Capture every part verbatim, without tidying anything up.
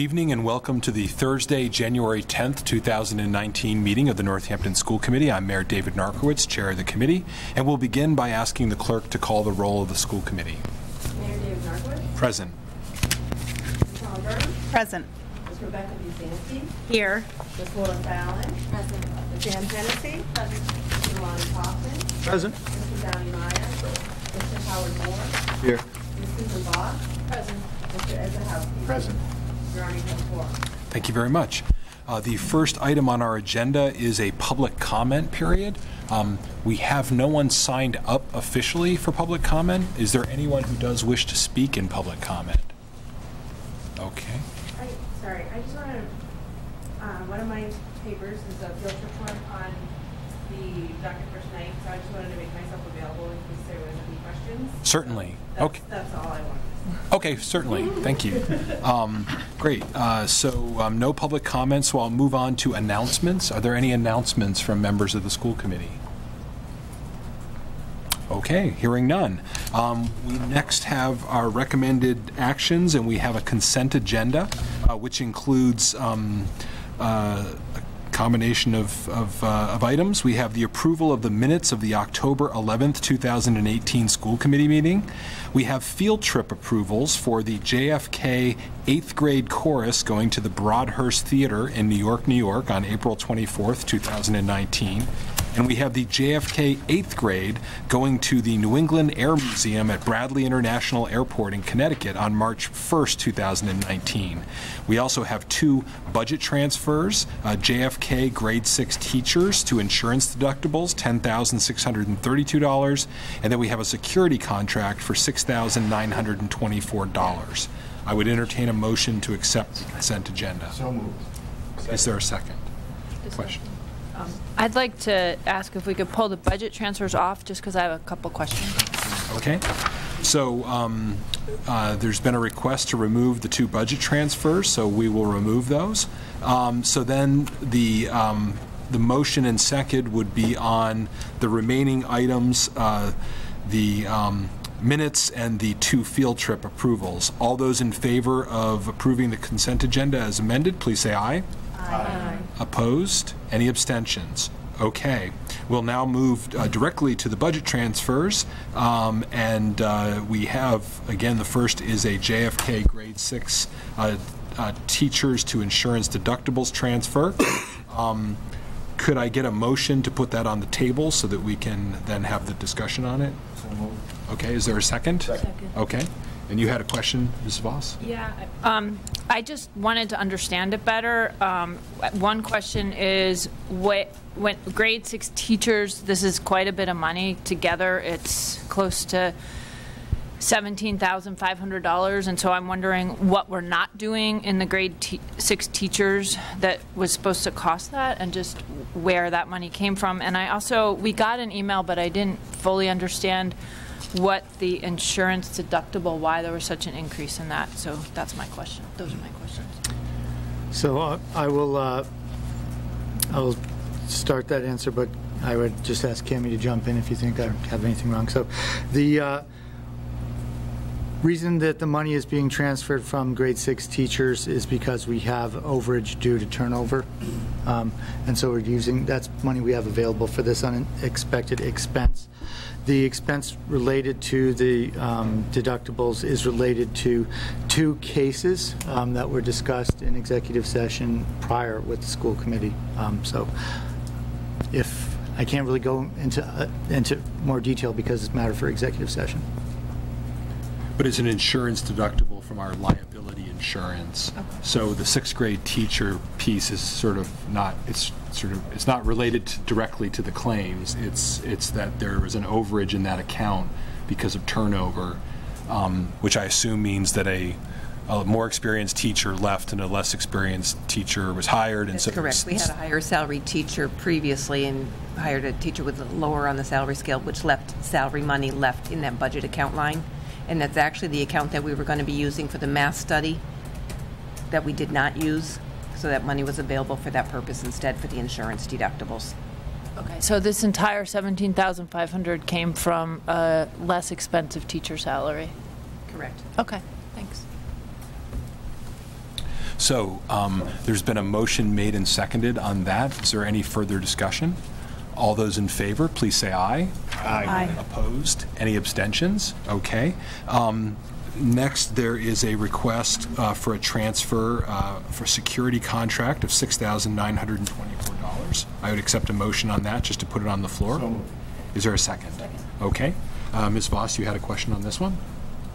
Good evening and welcome to the Thursday, January tenth, two thousand nineteen meeting of the Northampton School Committee. I'm Mayor David Narkowitz, Chair of the Committee, and we'll begin by asking the Clerk to call the roll of the School Committee. Mayor David Narkowitz. Present. Miz Tom Burns. Present. Miz Rebecca B. Zansky. Here. Miz Paula Fallon. Present. Miz Jan Genesee. Present. Miz Yolanda Thompson. Present. Mister Downey Meyer. Mister Howard Moore. Here. Miz Susan Bach. Present. Mister Ezra House. Present. Thank you very much. Uh, the first item on our agenda is a public comment period. Um, we have no one signed up officially for public comment. Is there anyone who does wish to speak in public comment? Okay. I, sorry, I just want to, uh, one of my papers is a field report on the docket for tonight, so I just wanted to make myself available in case there were any questions. Certainly. That's, okay. That's all I want. Okay, certainly. Thank you. Um, great. Uh, so um, no public comments, so I'll move on to announcements. Are there any announcements from members of the school committee? Okay, hearing none. Um, we next have our recommended actions, and we have a consent agenda, uh, which includes um, uh, a combination of, of, uh, of items. We have the approval of the minutes of the October eleventh, two thousand eighteen school committee meeting. We have field trip approvals for the J F K eighth grade chorus going to the Broadhurst Theater in New York, New York on April twenty-fourth, two thousand nineteen. And we have the J F K eighth grade going to the New England Air Museum at Bradley International Airport in Connecticut on March first, two thousand nineteen. We also have two budget transfers, uh, J F K grade six teachers to insurance deductibles, ten thousand six hundred thirty-two dollars, and then we have a security contract for six thousand nine hundred twenty-four dollars. I would entertain a motion to accept the consent agenda. So moved. Second. Is there a second? Question. I'd like to ask if we could pull the budget transfers off just because I have a couple questions. Okay. So um, uh, there's been a request to remove the two budget transfers, so we will remove those. Um, so then the um, the motion and second would be on the remaining items, uh, the um, minutes and the two field trip approvals. All those in favor of approving the consent agenda as amended, please say aye. Aye. Opposed? Any abstentions? Okay. We'll now move uh, directly to the budget transfers, um, and uh, we have, again, the first is a J F K grade six uh, uh, teachers to insurance deductibles transfer. Um, could I get a motion to put that on the table so that we can then have the discussion on it? Okay. Is there a second? Second. Okay. And you had a question, Missus Voss? Yeah, um, I just wanted to understand it better. Um, one question is, what, when grade six teachers, this is quite a bit of money. Together, it's close to seventeen thousand five hundred dollars, and so I'm wondering what we're not doing in the grade te six teachers that was supposed to cost that, and just where that money came from. And I also, we got an email, but I didn't fully understand what the insurance deductible, why there was such an increase in that. So that's my question. Those are my questions. So uh, I will uh, I will start that answer, but I would just ask Cammie to jump in if you think I have anything wrong. So the uh, reason that the money is being transferred from grade six teachers is because we have overage due to turnover. Um, and so we're using, that's money we have available for this unexpected expense. The expense related to the um, deductibles is related to two cases um, that were discussed in executive session prior with the school committee. Um, so if I can't really go into, uh, into more detail because it's a matter for executive session. But it's an insurance deductible from our liability insurance. Okay. So the sixth grade teacher piece is sort of not, it's sort of, it's not related to directly to the claims. It's, it's that there was an overage in that account because of turnover, um, which I assume means that a, a more experienced teacher left and a less experienced teacher was hired. That's and so correct. We had a higher salaried teacher previously and hired a teacher with a lower on the salary scale, which left salary money left in that budget account line. And that's actually the account that we were going to be using for the math study that we did not use, so that money was available for that purpose instead for the insurance deductibles. Okay, so this entire seventeen thousand five hundred dollars came from a less expensive teacher salary? Correct. Okay, thanks. So um, there's been a motion made and seconded on that. Is there any further discussion? All those in favor, please say aye. Aye. Aye. Opposed? Any abstentions? Okay. Um, Next, there is a request uh, for a transfer uh, for security contract of six thousand nine hundred twenty-four dollars. I would accept a motion on that just to put it on the floor. So is there a second? second. Okay. Uh, Miz Voss, you had a question on this one?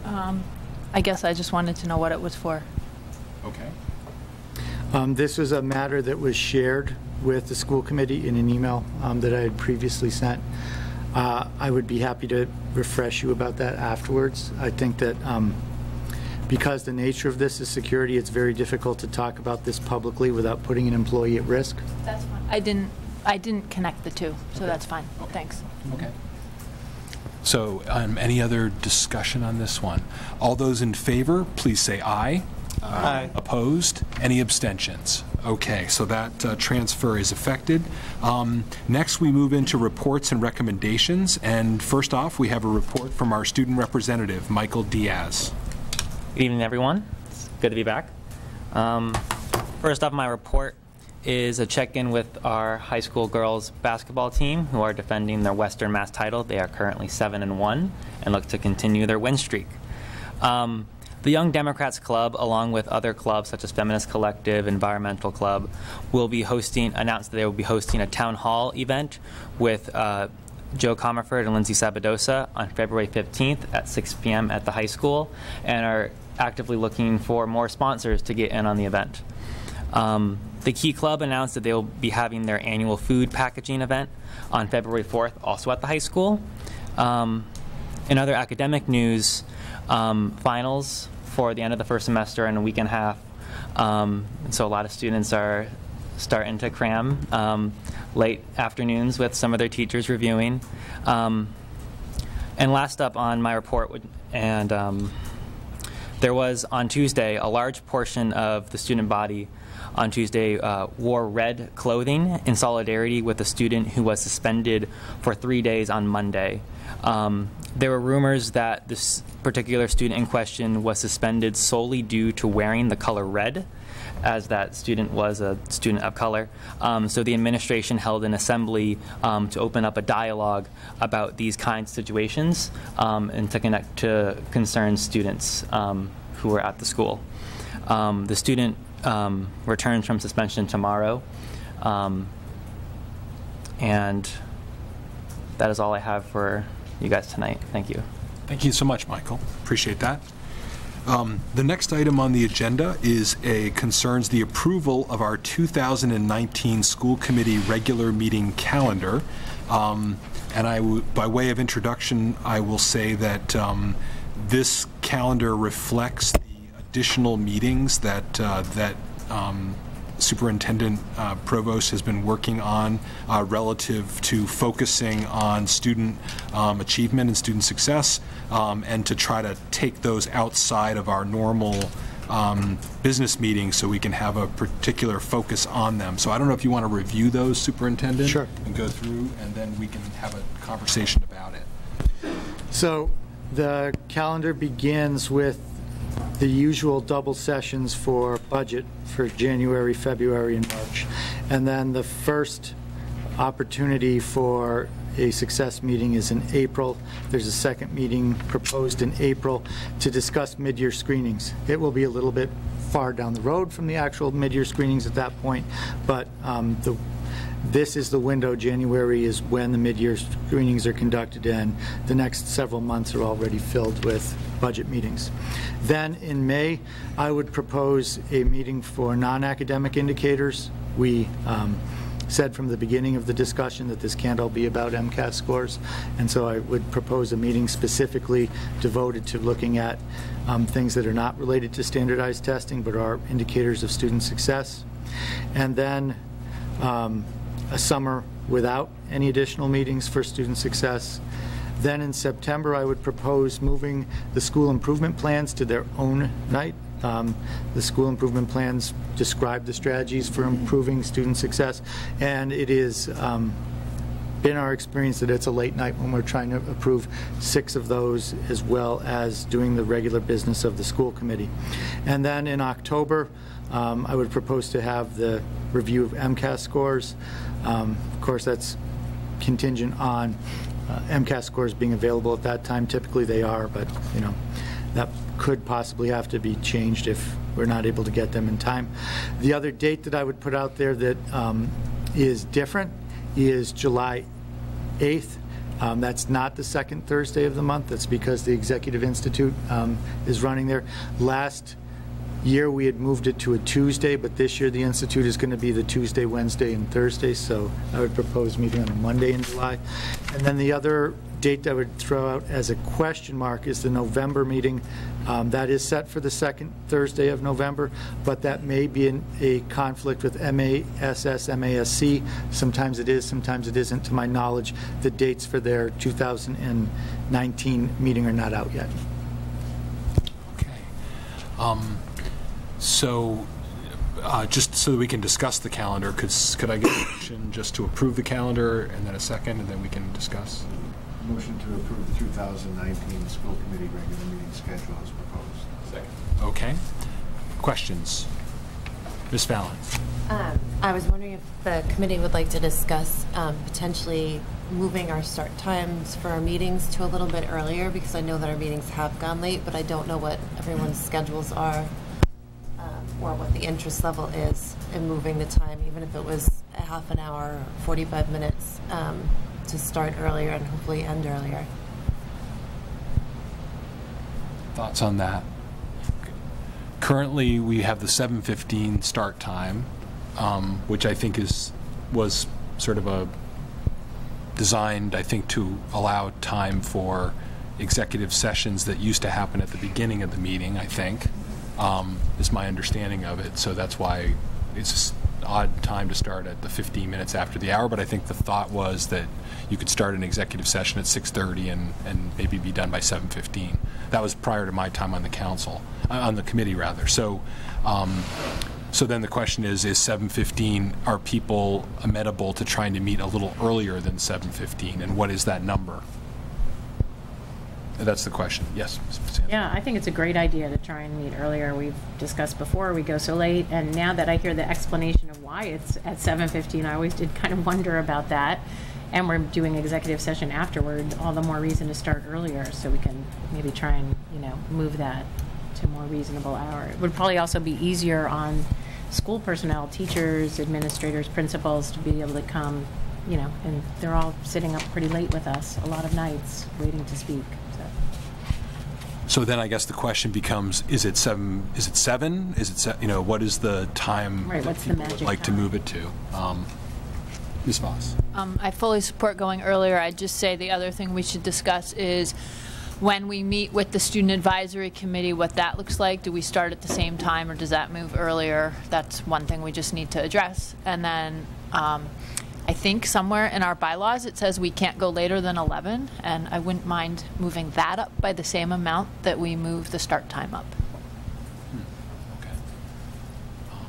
Um, I guess I just wanted to know what it was for. Okay. Um, this was a matter that was shared with the school committee in an email um, that I had previously sent. Uh, I would be happy to refresh you about that afterwards. I think that um, because the nature of this is security, it's very difficult to talk about this publicly without putting an employee at risk. That's fine. I didn't, I didn't connect the two, so okay. That's fine. Okay. Thanks. Okay. So um, any other discussion on this one? All those in favor, please say aye. Aye. Opposed? Any abstentions? Okay, so that uh, transfer is effected. Um, next, we move into reports and recommendations. And first off, we have a report from our student representative, Michael Diaz. Good evening, everyone. It's good to be back. Um, first off, my report is a check-in with our high school girls basketball team, who are defending their Western Mass title. They are currently seven and one and look to continue their win streak. Um, The Young Democrats Club, along with other clubs such as Feminist Collective, Environmental Club, will be hosting, announced that they will be hosting a town hall event with uh, Joe Comerford and Lindsey Sabadosa on February fifteenth at six p m at the high school, and are actively looking for more sponsors to get in on the event. Um, the Key Club announced that they will be having their annual food packaging event on February fourth, also at the high school. Um, in other academic news, um, finals for the end of the first semester in a week and a half. Um, and so a lot of students are starting to cram um, late afternoons with some of their teachers reviewing. Um, and last up on my report, would, and um, there was on Tuesday, a large portion of the student body on Tuesday uh, wore red clothing in solidarity with a student who was suspended for three days on Monday. Um, there were rumors that this particular student in question was suspended solely due to wearing the color red, as that student was a student of color. Um, so the administration held an assembly um, to open up a dialogue about these kinds of situations um, and to connect to concerned students um, who were at the school. Um, the student um, returns from suspension tomorrow, um, and that is all I have for you guys tonight. Thank you. Thank you so much, Michael. Appreciate that. Um, the next item on the agenda is a concerns the approval of our two thousand nineteen school committee regular meeting calendar. Um, and I, w by way of introduction, I will say that um, this calendar reflects the additional meetings that uh, that. Um, Superintendent uh, Provost has been working on uh, relative to focusing on student um, achievement and student success, um, and to try to take those outside of our normal um, business meetings so we can have a particular focus on them. So I don't know if you want to review those, Superintendent. Sure. And go through, and then we can have a conversation about it. So the calendar begins with the usual double sessions for budget for January, February, and March. And then the first opportunity for a success meeting is in April. There's a second meeting proposed in April to discuss mid-year screenings. It will be a little bit far down the road from the actual mid-year screenings at that point, but um, the This is the window. January is when the mid-year screenings are conducted, and the next several months are already filled with budget meetings. Then in May, I would propose a meeting for non-academic indicators. We um, said from the beginning of the discussion that this can't all be about M CAS scores, and so I would propose a meeting specifically devoted to looking at um, things that are not related to standardized testing but are indicators of student success. And then um, a summer without any additional meetings for student success. Then in September, I would propose moving the school improvement plans to their own night. Um, the school improvement plans describe the strategies for improving student success, and it is um, been our experience that it's a late night when we're trying to approve six of those, as well as doing the regular business of the school committee. And then in October, um, I would propose to have the review of M CAS scores. Um, of course, that's contingent on uh, M CAS scores being available at that time. Typically they are, but you know, that could possibly have to be changed if we're not able to get them in time. The other date that I would put out there that um, is different is July eighth. Um, that's not the second Thursday of the month. That's because the Executive Institute um, is running there. Last year we had moved it to a Tuesday, but this year the Institute is going to be the Tuesday, Wednesday, and Thursday, so I would propose meeting on a Monday in July. And then the other date I would throw out as a question mark is the November meeting. Um, that is set for the second Thursday of November, but that may be in a conflict with M A S S, M A S C. Sometimes it is, sometimes it isn't. To my knowledge, the dates for their two thousand nineteen meeting are not out yet. Okay. Um, so uh, just so that we can discuss the calendar, could, could I get a motion just to approve the calendar and then a second, and then we can discuss? Motion to approve the two thousand nineteen school committee regular meeting schedule as proposed. Second. Okay. Questions? Miz Fallon. Um, I was wondering if the committee would like to discuss um, potentially moving our start times for our meetings to a little bit earlier, because I know that our meetings have gone late, but I don't know what everyone's schedules are um, or what the interest level is in moving the time, even if it was a half an hour, forty-five minutes. Um, to start earlier and hopefully end earlier. Thoughts on that? Currently we have the seven fifteen start time, um, which I think is was sort of a designed, I think, to allow time for executive sessions that used to happen at the beginning of the meeting, I think, um, is my understanding of it. So that's why it's odd time to start at the fifteen minutes after the hour, but I think the thought was that you could start an executive session at six thirty and, and maybe be done by seven fifteen. That was prior to my time on the council, uh, on the committee rather. So um, so then the question is, is seven fifteen, are people amenable to trying to meet a little earlier than seven fifteen, and what is that number? That's the question. Yes. Yeah, I think it's a great idea to try and meet earlier. We've discussed before we go so late, and now that I hear the explanation of why it's at seven fifteen, I always did kind of wonder about that. And we're doing executive session afterwards, all the more reason to start earlier, so we can maybe try and, you know, move that to a more reasonable hour. It would probably also be easier on school personnel, teachers, administrators, principals, to be able to come, you know, and they're all sitting up pretty late with us a lot of nights waiting to speak. So then, I guess the question becomes: Is it seven? Is it seven? Is it se you know what is the time right, that people would like time? to move it to? Um, Miz Voss. Um, I fully support going earlier. I'd just say the other thing we should discuss is when we meet with the student advisory committee, what that looks like. Do we start at the same time, or does that move earlier? That's one thing we just need to address. And then um, I think somewhere in our bylaws it says we can't go later than eleven, and I wouldn't mind moving that up by the same amount that we move the start time up. Hmm.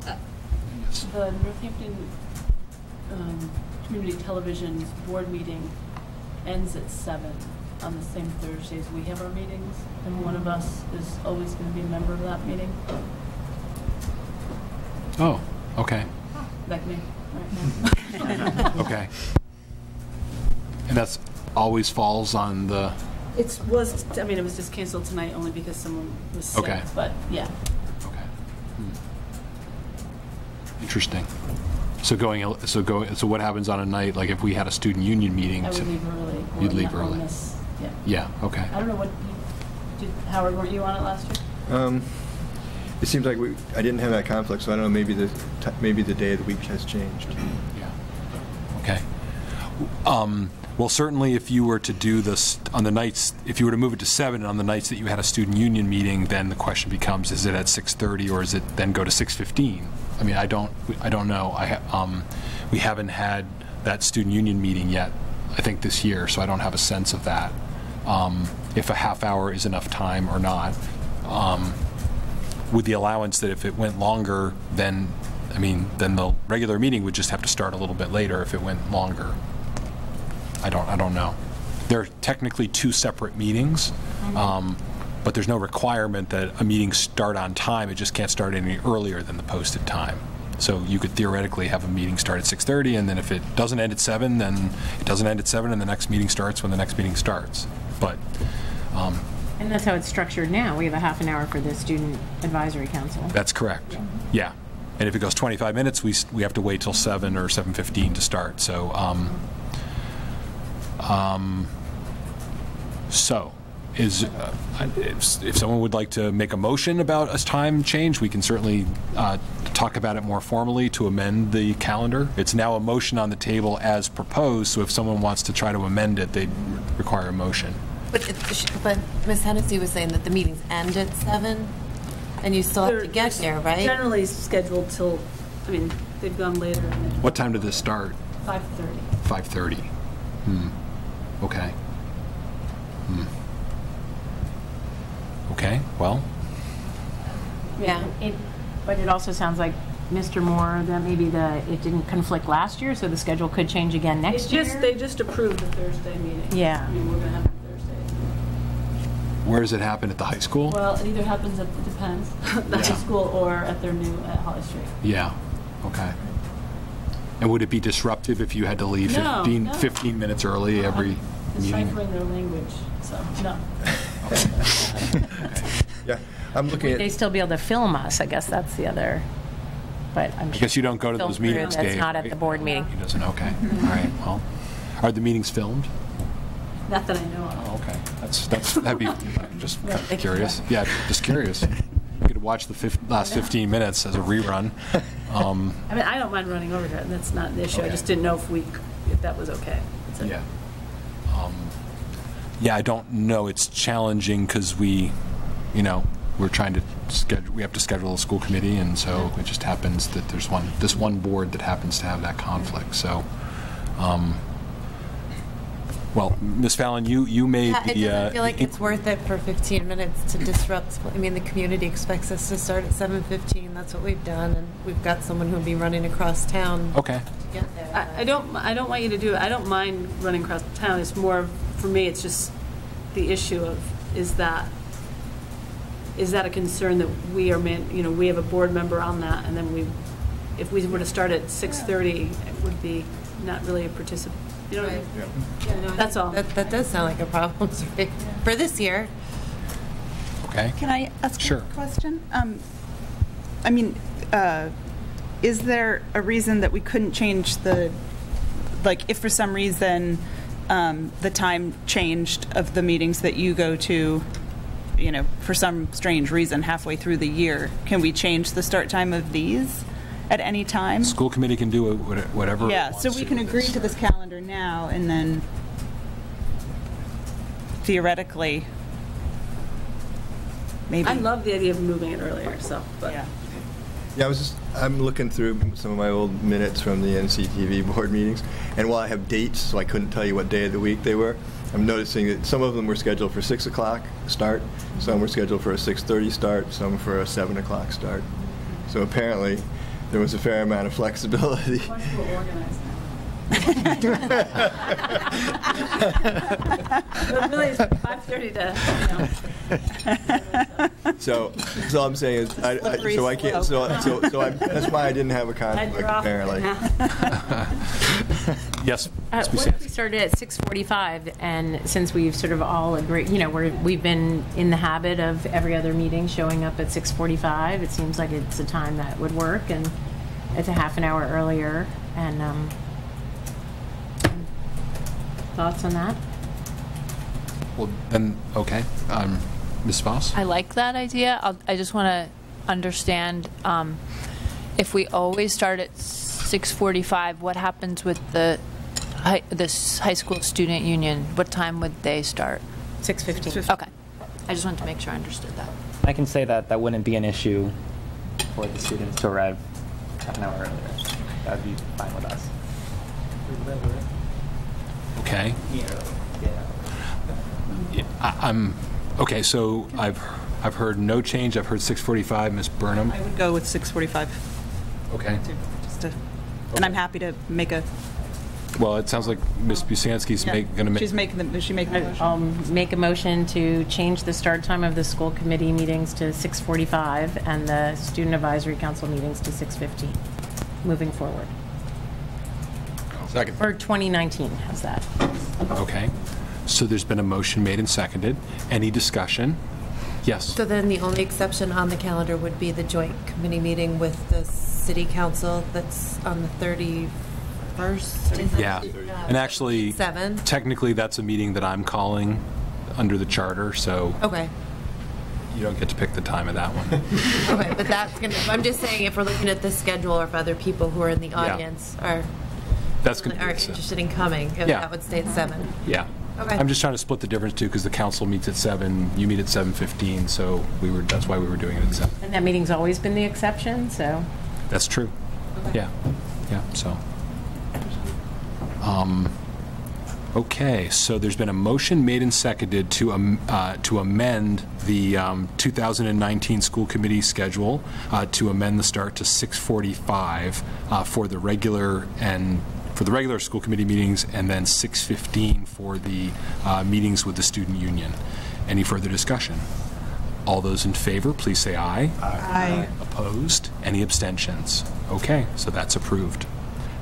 Okay. Uh, yes. The Northampton um, Community Television board meeting ends at seven on the same Thursdays we have our meetings, and one of us is always going to be a member of that meeting. Oh, okay. Like me. Okay, and that's always falls on the. It was. I mean, it was just canceled tonight only because someone was sick. Okay. But yeah. Okay. Hmm. Interesting. So going. So go. So what happens on a night like if we had a student union meeting? I would to, leave early. You'd leave early. This, yeah. Yeah. Okay. I don't know what. You, did, Howard, weren't you on it last year? Um. It seems like we, I didn't have that conflict, so I don't know, maybe the, t maybe the day of the week has changed. Yeah. Okay. Um, well, certainly if you were to do this on the nights, if you were to move it to seven on the nights that you had a student union meeting, then the question becomes, is it at six thirty or is it then go to six fifteen? I mean, I don't, I don't know. I ha um, we haven't had that student union meeting yet, I think this year, so I don't have a sense of that. Um, if a half hour is enough time or not. Um, with the allowance that if it went longer, then, I mean, then the regular meeting would just have to start a little bit later if it went longer. I don't, I don't know. They're technically two separate meetings, mm-hmm. um, but there's no requirement that a meeting start on time. It just can't start any earlier than the posted time. So you could theoretically have a meeting start at six thirty, and then if it doesn't end at seven, then it doesn't end at seven, and the next meeting starts when the next meeting starts. But um, and that's how it's structured now. We have a half an hour for the Student Advisory Council. That's correct. Yeah. yeah. And if it goes twenty-five minutes, we we have to wait till seven or seven fifteen to start. So um, um, so is uh, if, if someone would like to make a motion about a time change, we can certainly uh, talk about it more formally to amend the calendar. It's now a motion on the table as proposed, so if someone wants to try to amend it, they'd require a motion. But, it, but Miz Hennessy was saying that the meetings end at seven, and you still They're have to get there, right? Generally scheduled till, I mean, they've gone later. What time did this start? five thirty. five thirty. Hmm. Okay. Hmm. Okay, well. Yeah. It, but it also sounds like Mister Moore, that maybe the it didn't conflict last year, so the schedule could change again next it's year. Just, they just approved the Thursday meeting. Yeah. I mean, we're gonna have Where does it happen? At the high school? Well, it either happens at, it depends, the yeah. high school or at their new, at Holly Street. Yeah, okay. And would it be disruptive if you had to leave no, fifteen, no. fifteen minutes early no, every it's meeting? It's trying to learn their language, so no. yeah, I'm looking at. They still be able to film us, I guess that's the other, but I'm sure. I guess you don't go to those meetings, Dave. That's not at the board meeting. He doesn't, okay, all right, well. Are the meetings filmed? Not that I know of. Oh, okay. That's, that's, that'd be, I'm just yeah, kind of curious. Yeah, just curious. You could watch the fifth, last fifteen minutes as a rerun. Um, I mean, I don't mind running over that. That's not an issue. Okay. I just didn't know if we, if that was okay. So. Yeah. Um, yeah, I don't know. It's challenging because we, you know, we're trying to schedule, we have to schedule a school committee, and so it just happens that there's one, this one board that happens to have that conflict. So, um, well, Miz Fallon, you, you made yeah, the... I uh, feel like it's worth it for fifteen minutes to disrupt. I mean, the community expects us to start at seven fifteen. That's what we've done, and we've got someone who'll be running across town. Okay. To get there. I, I, don't, I don't want you to do it. I don't mind running across town. It's more, for me, it's just the issue of, is that is that a concern that we are, man, you know, we have a board member on that, and then we, if we were to start at six thirty, it would be not really a participant. You know, right. yeah. Yeah, no, that's all. That, that does sound like a problem yeah. for this year. Okay. Can I ask sure. a question? Um, I mean, uh, is there a reason that we couldn't change the, like, if for some reason um, the time changed of the meetings that you go to, you know, for some strange reason halfway through the year, can we change the start time of these? At any time? School committee can do whatever Yeah, it wants so we to can agree this. to this calendar now, and then theoretically, maybe. I love the idea of moving it earlier, so. But. Yeah. Yeah, I was just, I'm looking through some of my old minutes from the N C T V board meetings, and while I have dates, so I couldn't tell you what day of the week they were, I'm noticing that some of them were scheduled for six o'clock start, some were scheduled for a six thirty start, some for a seven o'clock start. So apparently, there was a fair amount of flexibility. Much more organized now. But really, it's five thirty to. You know. So, so all I'm saying is, I, I, so I can't. So, so, so I, that's why I didn't have a conflict apparently. Yes. Uh, what if we started at six forty-five, and since we've sort of all agreed, you know, we're, we've been in the habit of every other meeting showing up at six forty-five, it seems like it's a time that would work, and it's a half an hour earlier, and um, thoughts on that? Well, then, okay. Um, Miz Voss? I like that idea. I'll, I just want to understand um, if we always start at six forty-five, what happens with the Hi, this high school student union? What time would they start? six fifteen. Okay. I just wanted to make sure I understood that. I can say that that wouldn't be an issue for the students to arrive half an hour earlier. That would be fine with us. Okay. Yeah. yeah I, I'm okay. So I've I've heard no change. I've heard six forty-five. Miz Burnham. I would go with six forty-five. Okay. Just to, and I'm happy to make a. Well, it sounds like Miz Busansky's yeah. make, gonna make. She's making the. Is she making the motion? Um, make a motion to change the start time of the school committee meetings to six forty-five and the student advisory council meetings to six fifteen, moving forward. Second. For twenty nineteen, how's that? Okay. So there's been a motion made and seconded. Any discussion? Yes. So then the only exception on the calendar would be the joint committee meeting with the city council that's on the thirty-first. Yeah. And actually, Seven. technically that's a meeting that I'm calling under the charter, so okay. you don't get to pick the time of that one. Okay, but that's going to, I'm just saying if we're looking at the schedule or if other people who are in the audience yeah. are, that's really are interested in coming, yeah. that would stay at seven. Yeah. Okay. I'm just trying to split the difference too, because the council meets at seven, you meet at seven fifteen, so we were that's why we were doing it at seven. And that meeting's always been the exception, so. That's true. Okay. Yeah, yeah. So, um, okay. So there's been a motion made and seconded to um, uh, to amend the um, two thousand nineteen school committee schedule uh, to amend the start to six forty-five uh, for the regular and. for the regular school committee meetings, and then six fifteen for the uh, meetings with the student union. Any further discussion? All those in favor, please say aye. Aye. Aye. Opposed? Any abstentions? Okay, so that's approved.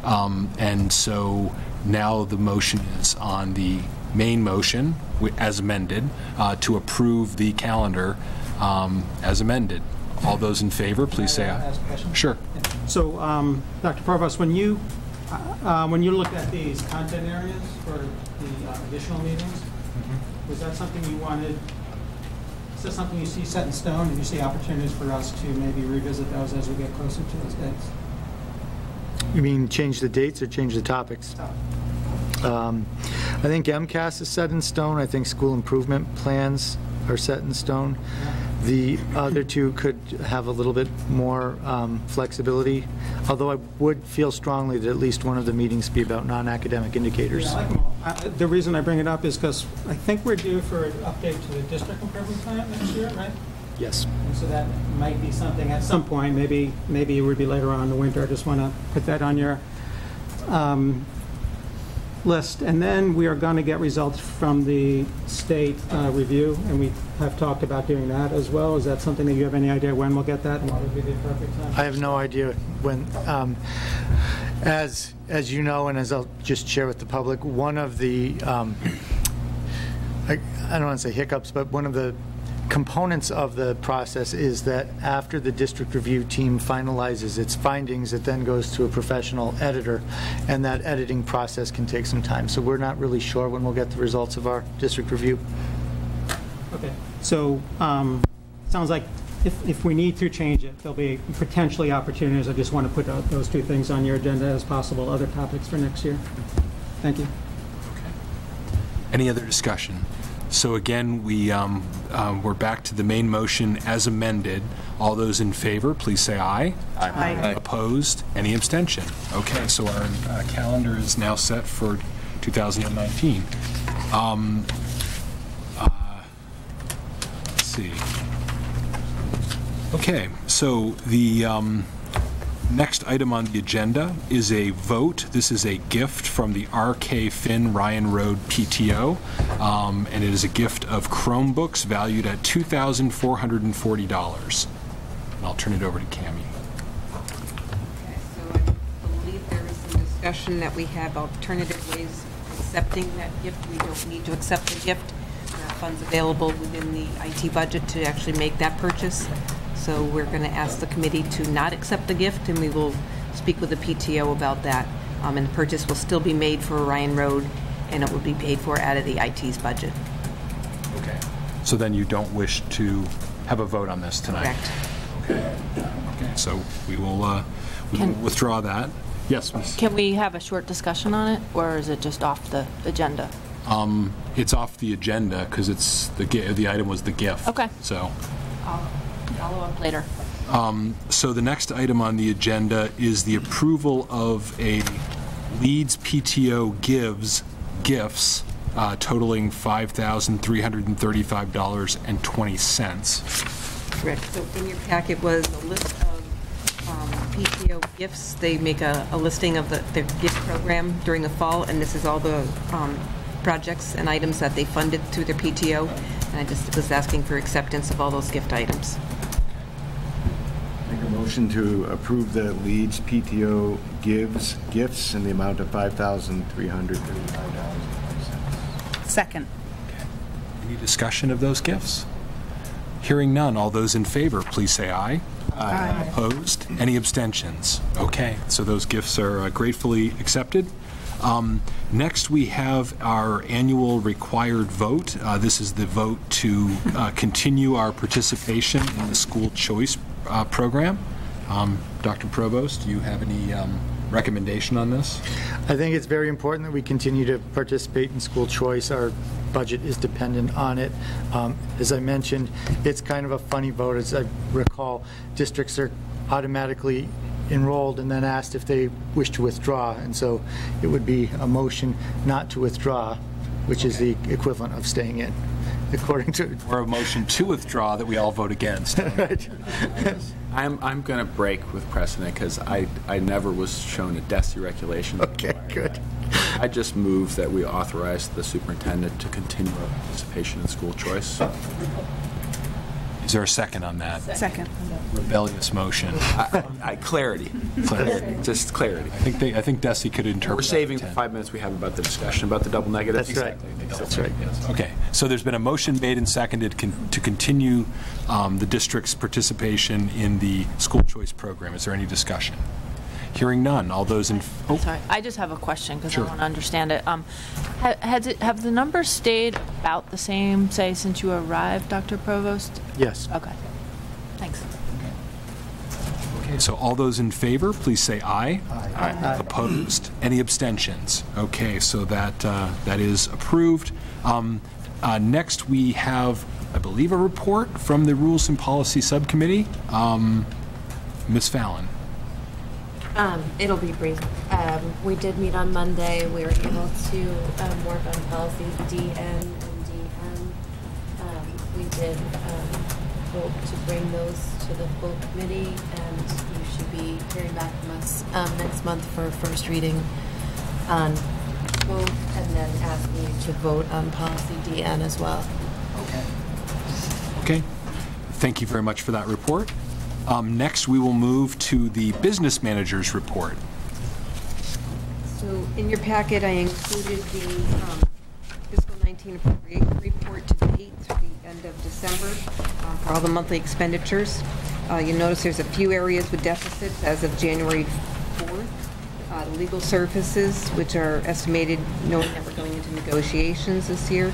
Um, and so now the motion is on the main motion, as amended, uh, to approve the calendar um, as amended. All those in favor, please say aye. Sure. So, um, Doctor Provost, when you Uh, when you looked at these content areas for the uh, additional meetings, mm-hmm. was that something you wanted, is that something you see set in stone, and you see opportunities for us to maybe revisit those as we get closer to those dates? You mean change the dates or change the topics? Oh. Um, I think M C A S is set in stone. I think school improvement plans are set in stone. Yeah. The other two could have a little bit more um, flexibility, although I would feel strongly that at least one of the meetings be about non-academic indicators. Yeah, I, I, the reason I bring it up is because I think we're due for an update to the district improvement plan next year, right? Yes. And so that might be something at some point, maybe maybe it would be later on in the winter. I just want to put that on your um, list. And then we are going to get results from the state uh, review, and we have talked about doing that as well. Is that something that you have any idea when we'll get that? And what would be the appropriate time? I have no idea when. Um, as as you know, and as I'll just share with the public, one of the um, I, I don't want to say hiccups, but one of the components of the process is that after the district review team finalizes its findings, it then goes to a professional editor, and that editing process can take some time. So we're not really sure when we'll get the results of our district review. Okay. So um, sounds like if, if we need to change it, there'll be potentially opportunities. I just want to put out those two things on your agenda as possible other topics for next year. Thank you. Okay. Any other discussion? So again, we, um, um, we're back to the main motion as amended. All those in favor, please say aye. Aye. Aye. Aye. Opposed? Any abstention? Okay, so our uh, calendar is now set for two thousand nineteen. Um, uh, let's see. Okay, so the um, next item on the agenda is a vote. This is a gift from the R K Finn Ryan Road P T O, um, and it is a gift of Chromebooks valued at two thousand four hundred forty dollars. And I'll turn it over to Cammie. Okay, so I believe there is some discussion that we have alternative ways of accepting that gift. We don't need to accept the gift. There are funds available within the I T budget to actually make that purchase. So we're going to ask the committee to not accept the gift, and we will speak with the P T O about that. Um, and the purchase will still be made for Orion Road, and it will be paid for out of the I T's budget. Okay. So then you don't wish to have a vote on this tonight? Correct. Okay. Okay. So we will, uh, we will withdraw that. Yes, Miz Can we have a short discussion on it, or is it just off the agenda? Um, it's off the agenda because it's the the item was the gift. Okay. So. I'll follow up later. Um, so the next item on the agenda is the approval of a Leeds P T O gives gifts uh, totaling five thousand three hundred thirty-five dollars and twenty cents. Correct. So in your packet was a list of um, P T O gifts. They make a, a listing of the, their gift program during the fall, and this is all the um, projects and items that they funded through their P T O, and I just was asking for acceptance of all those gift items. Make a motion to approve the Leeds P T O gives gifts in the amount of five thousand three hundred thirty-five dollars. Second. Okay. Any discussion of those gifts? Hearing none, all those in favor, please say aye. Aye. Opposed? Any abstentions? Okay, so those gifts are uh, gratefully accepted. Um, next we have our annual required vote. Uh, this is the vote to uh, continue our participation in the school choice uh, program. Um, Doctor Provost, do you have any um, recommendation on this? I think it's very important that we continue to participate in school choice. Our budget is dependent on it. Um, as I mentioned, it's kind of a funny vote. As I recall, districts are automatically enrolled and then asked if they wish to withdraw, and so it would be a motion not to withdraw, which okay. is the equivalent of staying in, according to... Or a motion to withdraw that we all vote against. Right. I'm, I'm going to break with precedent because I, I never was shown a DESE regulation. Okay, good. That. I just move that we authorize the superintendent to continue our participation in school choice. Is there a second on that? Second. Rebellious motion. I, I, clarity. clarity. Just clarity. I think they, I think DESE could interpret. We're saving the five minutes we have about the discussion about the double negative. That's exactly. right. That's, That's right. right. Yes. Okay. So there's been a motion made and seconded con to continue um, the district's participation in the school choice program. Is there any discussion? Hearing none. All those in. Oh. Sorry. I just have a question because sure. I want to understand it. Um, ha has it. Have the numbers stayed about the same, say, since you arrived, Doctor Provost? Yes. Okay. Thanks. Okay. Okay. So all those in favor, please say aye. Aye. aye. aye. Opposed? Any abstentions? Okay. So that uh, that is approved. Um, uh, next, we have, I believe, a report from the Rules and Policy Subcommittee. Um, Miz Fallon. Um, it'll be brief. Um, we did meet on Monday. We were able to um, work on policies D M and D M. Um, we did um, hope to bring those to the full committee, and you should be hearing back from us um, next month for first reading on both, and then asking you to vote on policy D N as well. Okay. Okay. Thank you very much for that report. Um, next, we will move to the business manager's report. So in your packet, I included the um, fiscal nineteen appropriation report to date through the end of December uh, for all the monthly expenditures. Uh, you'll notice there's a few areas with deficits as of January fourth. Uh, legal services, which are estimated knowing that we're going into negotiations this year.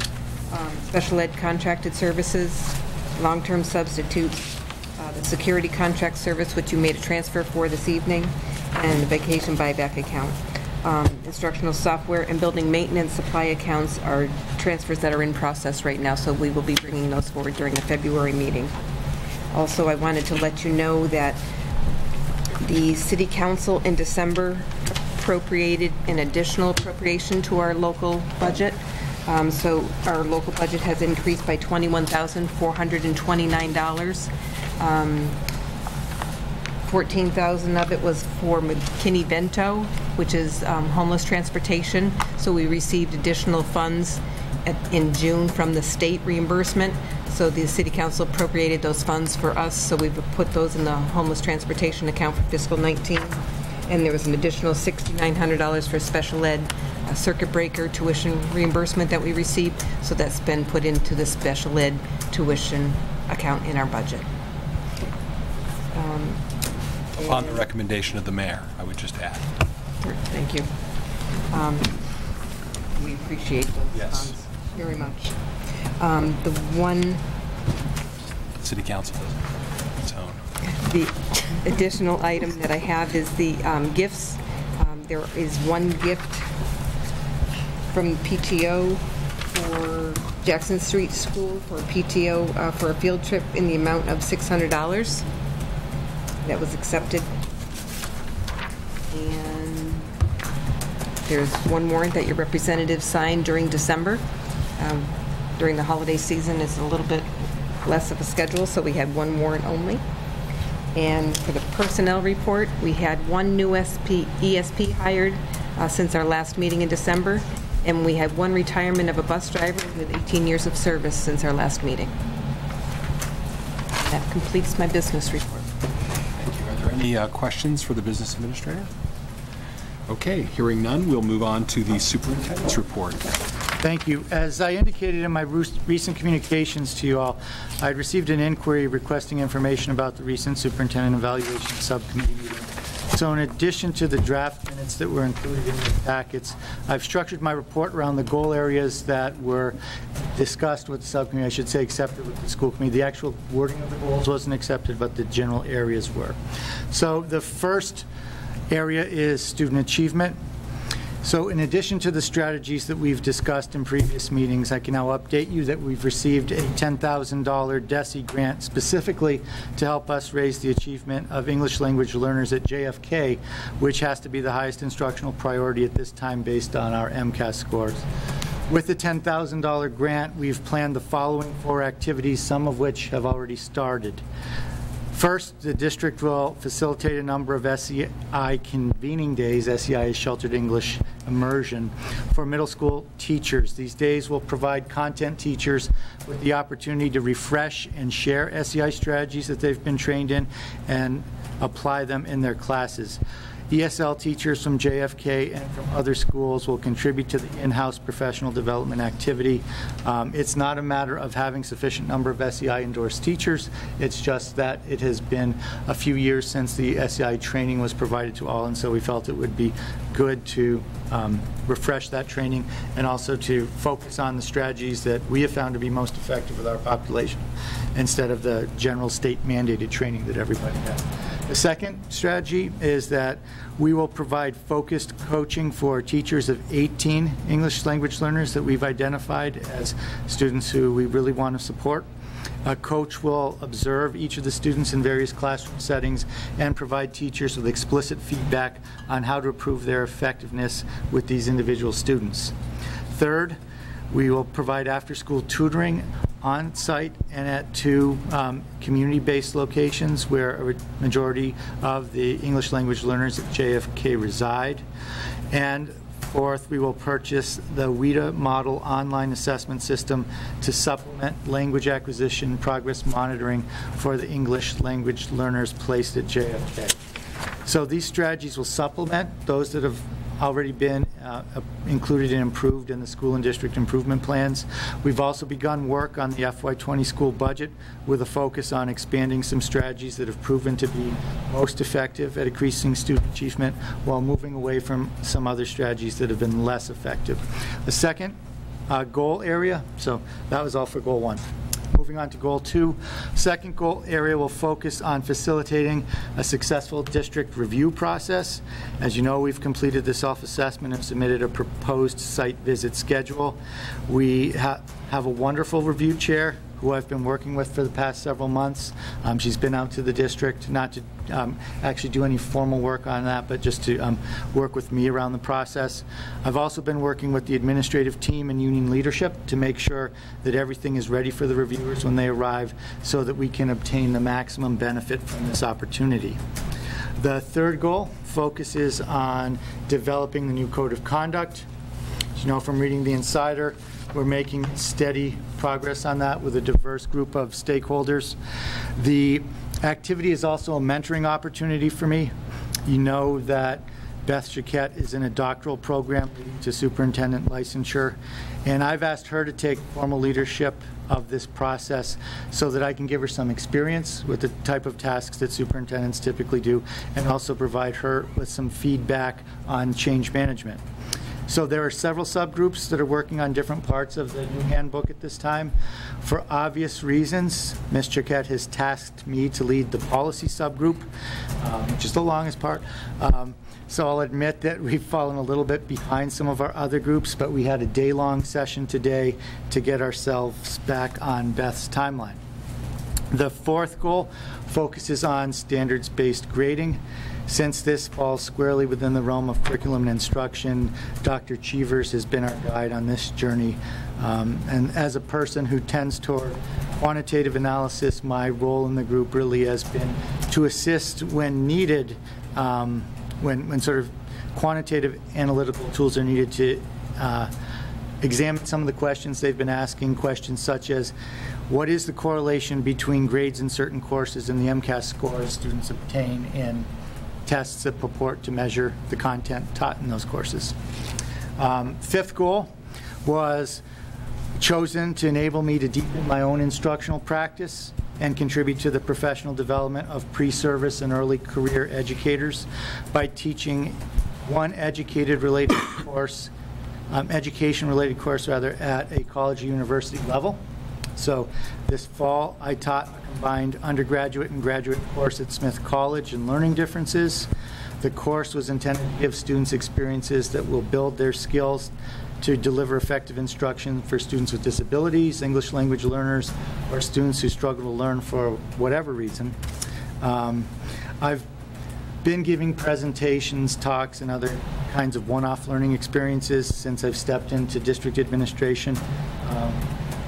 Um, special ed contracted services, long-term substitutes, the security contract service, which you made a transfer for this evening, and the vacation buyback account. Um, instructional software and building maintenance supply accounts are transfers that are in process right now, so we will be bringing those forward during the February meeting. Also, I wanted to let you know that the City Council in December appropriated an additional appropriation to our local budget. Um, so our local budget has increased by twenty-one thousand four hundred twenty-nine dollars. Um, fourteen thousand of it was for McKinney-Vento, which is um, homeless transportation. So we received additional funds at, in June from the state reimbursement. So the City Council appropriated those funds for us. So we've put those in the homeless transportation account for fiscal nineteen. And there was an additional six thousand nine hundred dollars for special ed a circuit breaker tuition reimbursement that we received. So that's been put into the special ed tuition account in our budget. Um, Upon the recommendation of the mayor, I would just add. Thank you. Um, we appreciate those yes. funds very much. Um, the one City Council does its own. The additional item that I have is the um, gifts. Um, there is one gift from P T O for Jackson Street School for P T O uh, for a field trip in the amount of six hundred dollars. That was accepted. And there's one warrant that your representative signed during December. Um, during the holiday season, it's a little bit less of a schedule, so we had one warrant only. And for the personnel report, we had one new S P, E S P hired uh, since our last meeting in December, and we had one retirement of a bus driver with eighteen years of service since our last meeting. That completes my business report. Thank you. Are there any uh, questions for the business administrator? Okay, hearing none, we'll move on to the superintendent's report. Thank you. As I indicated in my recent communications to you all, I received an inquiry requesting information about the recent superintendent evaluation subcommittee meeting. So in addition to the draft minutes that were included in the packets, I've structured my report around the goal areas that were discussed with the subcommittee, I should say accepted with the school committee. The actual wording of the goals wasn't accepted, but the general areas were. So the first area is student achievement. So in addition to the strategies that we've discussed in previous meetings, I can now update you that we've received a ten thousand dollar DESE grant specifically to help us raise the achievement of English language learners at J F K, which has to be the highest instructional priority at this time based on our M CAS scores. With the ten thousand dollar grant, we've planned the following four activities, some of which have already started. First, the district will facilitate a number of S E I convening days. S E I is Sheltered English Immersion for middle school teachers. These days will provide content teachers with the opportunity to refresh and share S E I strategies that they've been trained in and apply them in their classes. E S L teachers from J F K and from other schools will contribute to the in-house professional development activity. Um, it's not a matter of having sufficient number of S E I endorsed teachers. It's just that it has been a few years since the S E I training was provided to all, and so we felt it would be good to um, refresh that training and also to focus on the strategies that we have found to be most effective with our population instead of the general state-mandated training that everybody has. The second strategy is that we will provide focused coaching for teachers of eighteen English language learners that we've identified as students who we really want to support. A coach will observe each of the students in various classroom settings and provide teachers with explicit feedback on how to improve their effectiveness with these individual students. Third, we will provide after-school tutoring on-site and at two um, community-based locations where a majority of the English language learners at J F K reside. And fourth, we will purchase the WIDA model online assessment system to supplement language acquisition progress monitoring for the English language learners placed at J F K. So these strategies will supplement those that have already been uh, included and improved in the school and district improvement plans. We've also begun work on the F Y twenty school budget with a focus on expanding some strategies that have proven to be most effective at increasing student achievement while moving away from some other strategies that have been less effective. The second uh, goal area, so that was all for goal one. Moving on to goal two, second goal area will focus on facilitating a successful district review process. As you know, we've completed the self-assessment and submitted a proposed site visit schedule. We ha have a wonderful review chair who I've been working with for the past several months. Um, she's been out to the district, not to um, actually do any formal work on that, but just to um, work with me around the process. I've also been working with the administrative team and union leadership to make sure that everything is ready for the reviewers when they arrive so that we can obtain the maximum benefit from this opportunity. The third goal focuses on developing the new code of conduct. As you know from reading The Insider, we're making steady progress on that with a diverse group of stakeholders. The activity is also a mentoring opportunity for me. You know that Beth Choquette is in a doctoral program to superintendent licensure, and I've asked her to take formal leadership of this process so that I can give her some experience with the type of tasks that superintendents typically do and also provide her with some feedback on change management. So there are several subgroups that are working on different parts of the new handbook at this time. For obvious reasons, Miz Choquette has tasked me to lead the policy subgroup, um, which is the longest part. Um, so I'll admit that we've fallen a little bit behind some of our other groups, but we had a day-long session today to get ourselves back on Beth's timeline. The fourth goal focuses on standards-based grading. Since this falls squarely within the realm of curriculum and instruction, Doctor Cheevers has been our guide on this journey Um, and as a person who tends toward quantitative analysis, my role in the group really has been to assist when needed, um, when, when sort of quantitative analytical tools are needed to uh, examine some of the questions they've been asking, questions such as, what is the correlation between grades in certain courses and the M CAS scores students obtain in tests that purport to measure the content taught in those courses? Um, fifth goal was chosen to enable me to deepen my own instructional practice and contribute to the professional development of pre-service and early career educators by teaching one educated related course, um, education related course rather, at a college or university level. So this fall I taught a combined undergraduate and graduate course at Smith College in learning differences. The course was intended to give students experiences that will build their skills to deliver effective instruction for students with disabilities, English language learners, or students who struggle to learn for whatever reason. Um, I've been giving presentations, talks, and other kinds of one-off learning experiences since I've stepped into district administration. Um,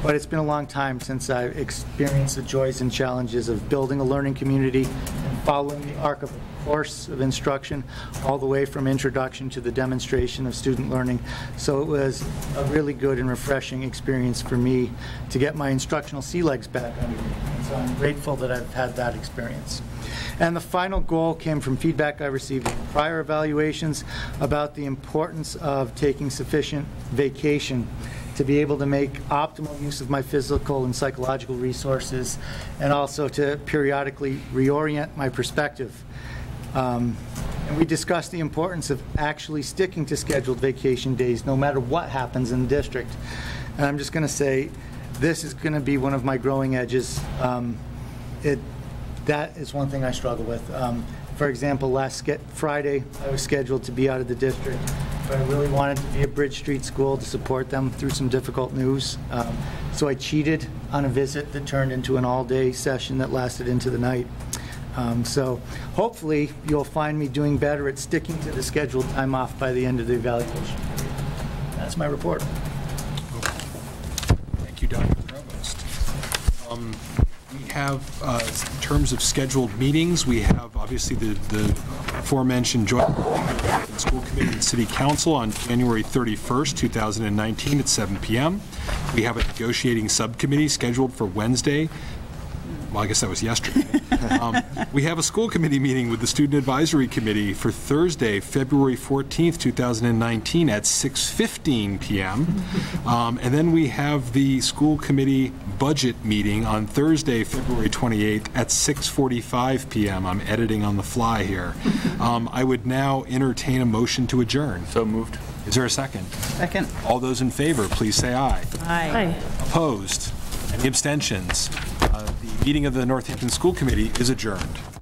but it's been a long time since I've experienced the joys and challenges of building a learning community and following the arc of course of instruction all the way from introduction to the demonstration of student learning. So it was a really good and refreshing experience for me to get my instructional sea legs back under me. And so I'm grateful that I've had that experience. And the final goal came from feedback I received in prior evaluations about the importance of taking sufficient vacation to be able to make optimal use of my physical and psychological resources, and also to periodically reorient my perspective. Um, and we discussed the importance of actually sticking to scheduled vacation days no matter what happens in the district. And I'm just going to say this is going to be one of my growing edges. Um, it, that is one thing I struggle with. Um, for example, last Friday I was scheduled to be out of the district, but I really wanted to be at Bridge Street School to support them through some difficult news. Um, so I cheated on a visit that turned into an all-day session that lasted into the night. Um, so hopefully you'll find me doing better at sticking to the scheduled time off by the end of the evaluation. That's my report. Thank you, Doctor Provost. Um, we have, uh, in terms of scheduled meetings, we have obviously the, the aforementioned joint school committee and city council on January thirty-first, two thousand nineteen at seven p m We have a negotiating subcommittee scheduled for Wednesday. Well, I guess that was yesterday. um, we have a school committee meeting with the Student Advisory Committee for Thursday, February fourteenth, two thousand nineteen at six fifteen p m Um, and then we have the school committee budget meeting on Thursday, February twenty-eighth at six forty-five p m I'm editing on the fly here. Um, I would now entertain a motion to adjourn. So moved. Is there a second? Second. All those in favor, please say aye. Aye. Aye. Opposed? Any abstentions? Uh, the meeting of the Northampton School Committee is adjourned.